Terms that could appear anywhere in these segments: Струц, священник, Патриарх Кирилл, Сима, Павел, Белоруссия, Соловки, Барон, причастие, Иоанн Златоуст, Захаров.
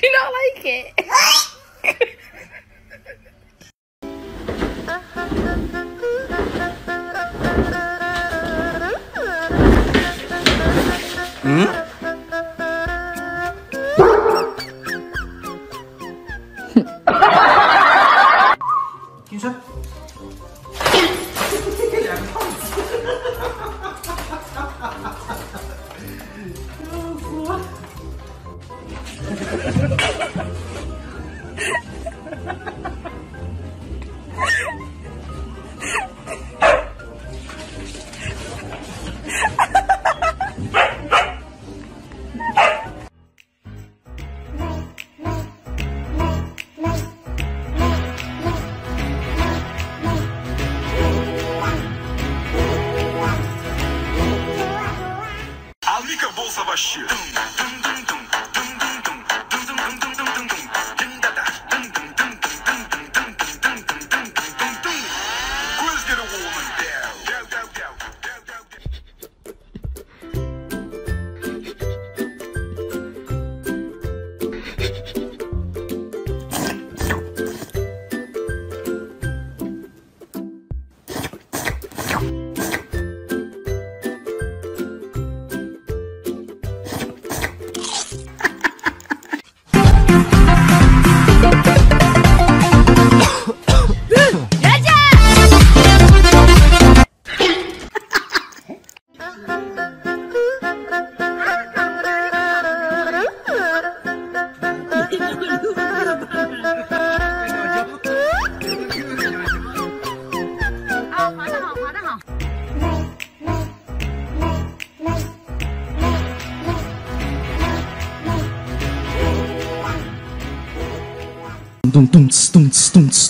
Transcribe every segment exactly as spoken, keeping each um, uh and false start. do not like it. Hmm?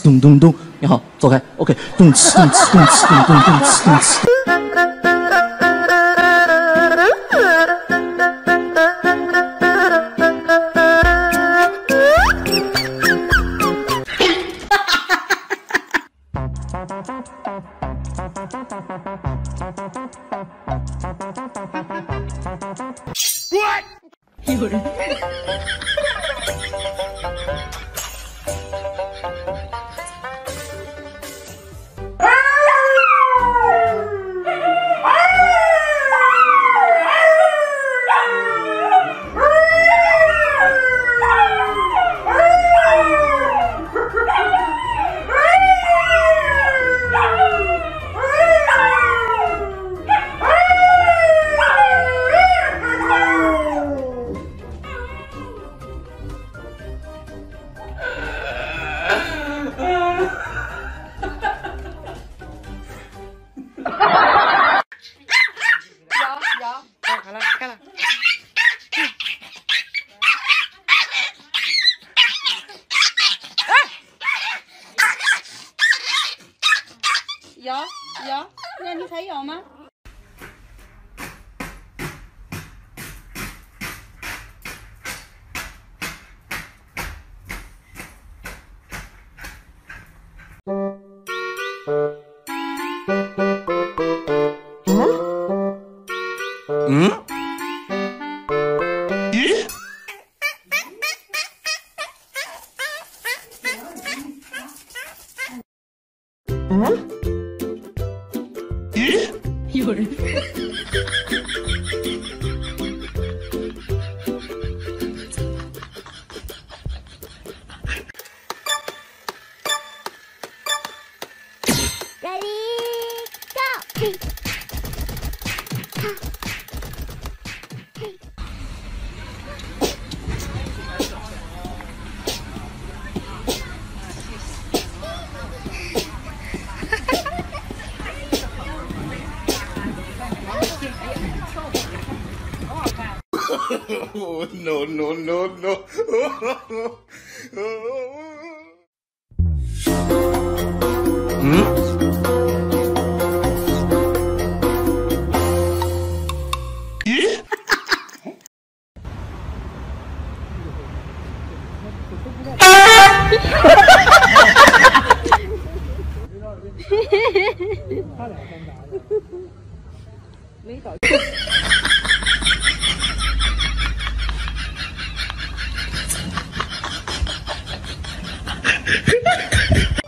咚咚咚咚咚咚咚咚咚！你好，走开。OK， 咚哧咚哧咚哧咚咚咚哧咚哧。Oh, no, no, no, no.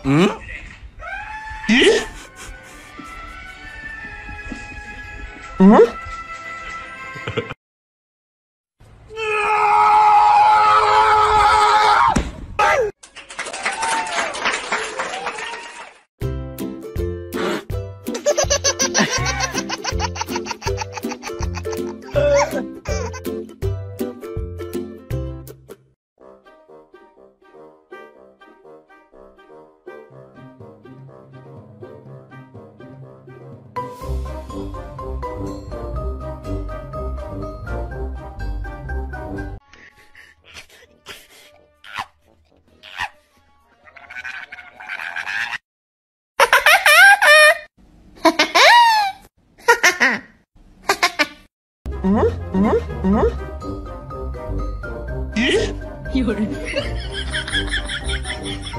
М? И? М?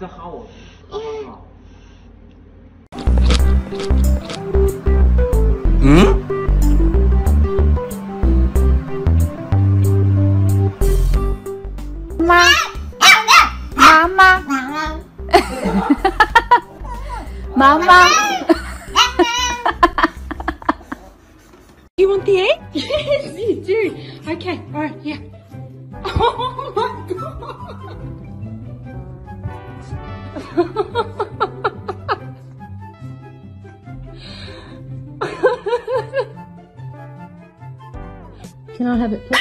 Захаров. Мама. Мама. Мама. You want the egg? Yes, you do. Okay, all right, yeah. Oh my God. Can I have it, please?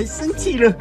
Ай, сантира!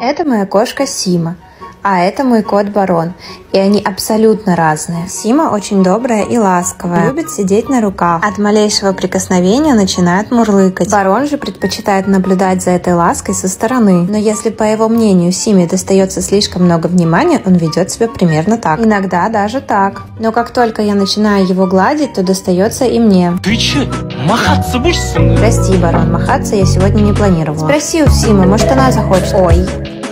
Это моя кошка Сима, а это мой кот Барон, и они абсолютно разные. Сима очень добрая и ласковая, любит сидеть на руках, от малейшего прикосновения начинает мурлыкать. Барон же предпочитает наблюдать за этой лаской со стороны, но если, по его мнению, Симе достается слишком много внимания, он ведет себя примерно так, иногда даже так. Но как только я начинаю его гладить, то достается и мне. Ты че? Махаться будешь со мной? Прости, Барон, махаться я сегодня не планировала. Спроси у Симы, может, она захочет. Ой.